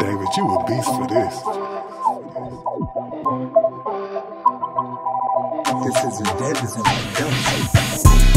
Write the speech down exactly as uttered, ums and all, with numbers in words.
David, you a beast for this. This is a dead, this is a dumb.